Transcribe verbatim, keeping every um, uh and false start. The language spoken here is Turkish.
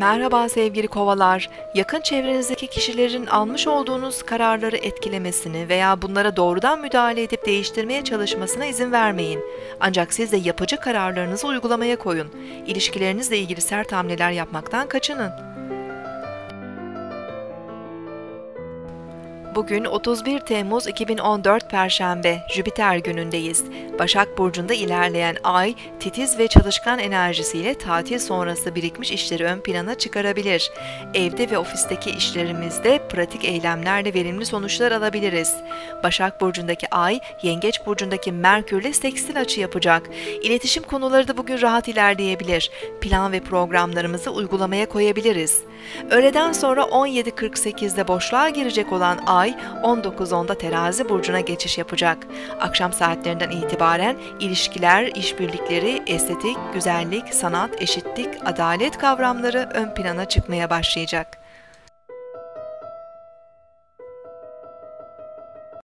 Merhaba sevgili kovalar, yakın çevrenizdeki kişilerin almış olduğunuz kararları etkilemesini veya bunlara doğrudan müdahale edip değiştirmeye çalışmasına izin vermeyin. Ancak siz de yapıcı kararlarınızı uygulamaya koyun. İlişkilerinizle ilgili sert hamleler yapmaktan kaçının. Bugün otuz bir Temmuz iki bin on dört Perşembe, Jüpiter günündeyiz. Başak Burcu'nda ilerleyen ay, titiz ve çalışkan enerjisiyle tatil sonrası birikmiş işleri ön plana çıkarabilir. Evde ve ofisteki işlerimizde pratik eylemlerle verimli sonuçlar alabiliriz. Başak Burcu'ndaki ay, Yengeç Burcu'ndaki Merkür'le sekstil açı yapacak. İletişim konuları da bugün rahat ilerleyebilir. Plan ve programlarımızı uygulamaya koyabiliriz. Öğleden sonra on yedi kırk sekizde boşluğa girecek olan ay, on dokuz onda Terazi burcuna geçiş yapacak. Akşam saatlerinden itibaren ilişkiler, işbirlikleri, estetik, güzellik, sanat, eşitlik, adalet kavramları ön plana çıkmaya başlayacak.